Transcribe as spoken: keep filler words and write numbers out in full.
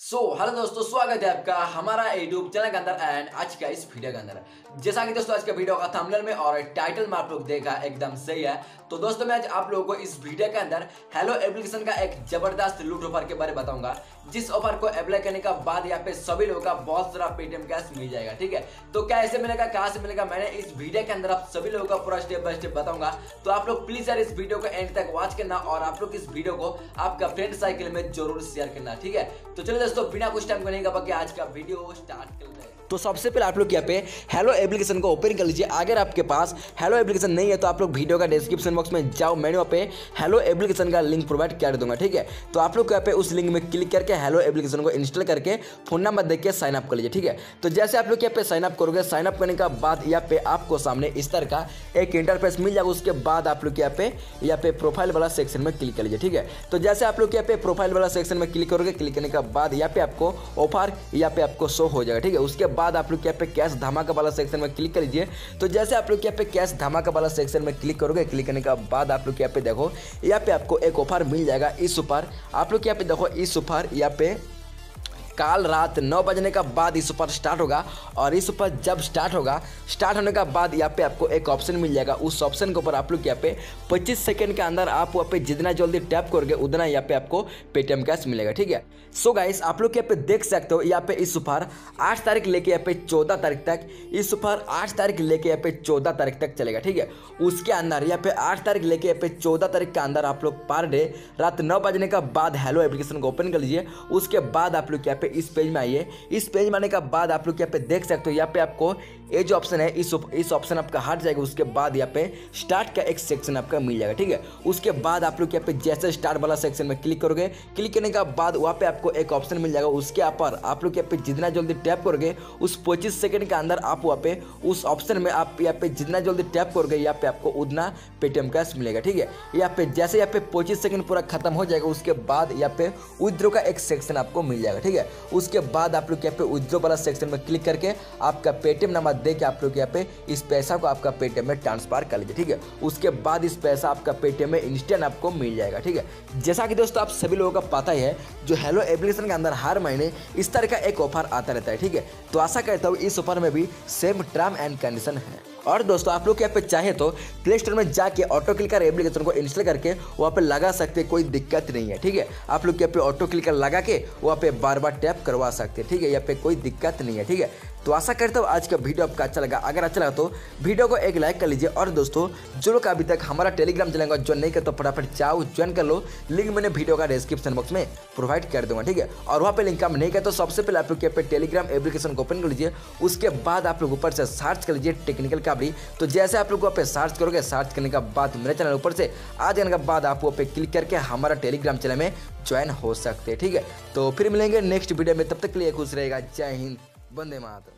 सो so, hello दोस्तों, स्वागत है आपका हमारा यूट्यूब चैनल के अंदर एंड आज का इस वीडियो के अंदर। जैसा कि दोस्तों आज का वीडियो का थंबनेल में और टाइटल में आप लोग देखा एकदम सही है, तो दोस्तों मैं आज आप लोगों को इस वीडियो के अंदर हेलो एप्लीकेशन का एक जबरदस्त लूट ऑफर के बारे में बताऊंगा, जिस ऑफर को अप्लाई करने के बाद यहाँ पे सभी लोगों का बहुत सारा पेटीएम कैश मिल जाएगा। ठीक है, तो कैसे मिलेगा, कहाँ से मिलेगा, मैंने इस वीडियो के अंदर आप सभी लोगों का पूरा स्टेप बाय स्टेप बताऊंगा। तो आप लोग प्लीज यार इस वीडियो को एंड तक वॉच करना और आप लोग इस वीडियो को आपका फ्रेंड सर्कल में जरूर शेयर करना। ठीक है, तो चलिए तो बिना कुछ टाइम करने का आज का वीडियो स्टार्ट करते हैं। तो सबसे पहले आप लोग यहाँ पे हेलो एप्लीकेशन को ओपन कर लीजिए। अगर आपके पास हेलो एप्लीकेशन नहीं है तो आप लोग वीडियो का डिस्क्रिप्शन बॉक्स में जाओ, मैंने वहाँ पे हेलो एप्लीकेशन का लिंक प्रोवाइड कर दूंगा। ठीक है, तो आप लोग यहाँ पे उस लिंक में क्लिक करके हेलो एप्लीकेशन को इंस्टॉल करके फोन नंबर देख के साइन अप कर लीजिए। ठीक है, तो जैसे आप लोग यहाँ पे साइन अप करोगे, साइन अप करने के बाद यहाँ पे आपको सामने इस तरह का एक इंटरफेस मिल जाएगा। उसके बाद आप लोग यहाँ पे यहाँ पे प्रोफाइल वाला सेक्शन में क्लिक कर लीजिए। ठीक है, तो जैसे आप लोग यहाँ पे प्रोफाइल वाला सेक्शन में क्लिक करोगे, क्लिक करने के बाद यहाँ पे आपको ऑफर यहाँ पे आपको शो हो जाएगा। ठीक है, उसके बाद आप लोग यहाँ पे कैश धमाका वाला सेक्शन में क्लिक कर लीजिए। तो जैसे आप लोग यहाँ पे कैश धमाका वाला सेक्शन में क्लिक करोगे, क्लिक करने के बाद आप लोग यहाँ पे देखो यहाँ पे आपको एक ऑफर मिल जाएगा। इस ऑफर आप लोग यहाँ पे देखो इस ऑफर यहाँ पे काल रात नौ बजने का बाद इस ऊपर स्टार्ट होगा और इस ऊपर जब स्टार्ट होगा, स्टार्ट होने का बाद यहाँ पे आपको एक ऑप्शन मिल जाएगा। उस ऑप्शन के ऊपर आप लोग यहाँ पे पच्चीस सेकंड के अंदर आप वहाँ पे जितना जल्दी टैप करोगे उतना यहाँ पे आपको पेटीएम कैश मिलेगा। ठीक है, सो गाइस आप लोग यहाँ पे देख सकते हो यहाँ पे इस ऊपर आठ तारीख लेके यहाँ पे चौदह तारीख तक, इस ऊपर आठ तारीख लेके यहाँ पे चौदह तारीख तक चलेगा। ठीक है, उसके अंदर यहाँ पे आठ तारीख लेके यहाँ पे चौदह तारीख के अंदर आप लोग पर डे रात नौ बजने का बाद हेलो एप्लीकेशन को ओपन कर लीजिए। उसके बाद आप लोग यहाँ पे इस पेज में आइए। इस पेज में आने के बाद आप लोग यहाँ पे देख सकते हो यहाँ पे आपको ये जो ऑप्शन है इस इस ऑप्शन आपका हट जाएगा। उसके बाद यहाँ पे स्टार्ट का एक सेक्शन आपका मिल जाएगा। ठीक है, उसके बाद आप लोग यहाँ पे जैसे स्टार्ट वाला सेक्शन में क्लिक करोगे, क्लिक करने के बाद वहाँ पे आपको एक ऑप्शन मिल जाएगा। उसके ऊपर आप लोग यहाँ पे जितना जल्दी टैप करोगे उस पच्चीस सेकंड के अंदर आप वहाँ पे उस ऑप्शन में आप यहाँ पे जितना जल्दी टैप करोगे यहाँ पे आपको उतना पेटीएम कैश मिलेगा। ठीक है, यहाँ पे जैसे यहाँ पे पच्चीस सेकंड पूरा खत्म हो जाएगा उसके बाद यहाँ पे विथड्रॉ का एक सेक्शन आपको मिल जाएगा। ठीक है, उसके बाद आप लोग यहाँ पे विथड्रॉ वाला सेक्शन में क्लिक करके आपका पेटीएम नंबर देके आप लोग यहाँ पे इस पैसा को आपका पेटीएम में ट्रांसफर कर लीजिए। ठीक है, उसके बाद इस पैसा आपका पेटीएम में इंस्टेंट आपको मिल जाएगा। ठीक है, जैसा कि दोस्तों आप सभी लोगों का पता ही है जो हेलो एप्लीकेशन के अंदर हर महीने इस तरह का एक ऑफर आता रहता है। ठीक है, तो आशा करता हूँ इस ऑफर में भी सेम टर्म एंड कंडीशन है। और दोस्तों आप लोग यहाँ पे चाहे तो प्ले स्टोर में जाके ऑटो क्लिकर एप्लीकेशन को इंस्टॉल करके वहाँ पे लगा सकते, कोई दिक्कत नहीं है। ठीक है, आप लोग यहाँ पे ऑटो क्लिकर लगा के वहाँ पे बार बार टैप करवा सकते हैं। ठीक है, यहाँ पे कोई दिक्कत नहीं है। ठीक है, तो आशा करता हूँ आज का वीडियो आपका अच्छा लगा। अगर अच्छा लगा तो वीडियो को एक लाइक कर लीजिए। और दोस्तों जो लोग अभी तक हमारा टेलीग्राम चैनल को ज्वाइन नहीं कर तो फटाफट जाओ ज्वाइन कर लो, लिंक मैंने वीडियो का डिस्क्रिप्शन बॉक्स में प्रोवाइड कर दूंगा। ठीक है, और वहाँ पे लिंक काम नहीं कर तो सबसे पहले आप लोग यहाँ पे टेलीग्राम एप्लीकेशन को ओपन कर लीजिए। उसके बाद आप लोग ऊपर से सर्च कर लीजिए टेक्निकल काबरी। तो जैसे आप लोग वहाँ पे सर्च करोगे, सर्च करने के बाद मेरे चैनल ऊपर से आ जाने के बाद आप वहाँ पे क्लिक करके हमारा टेलीग्राम चैनल में ज्वाइन हो सकते हैं। ठीक है, तो फिर मिलेंगे नेक्स्ट वीडियो में, तब तक के लिए खुश रहेगा। जय हिंद, वंदे मातरम।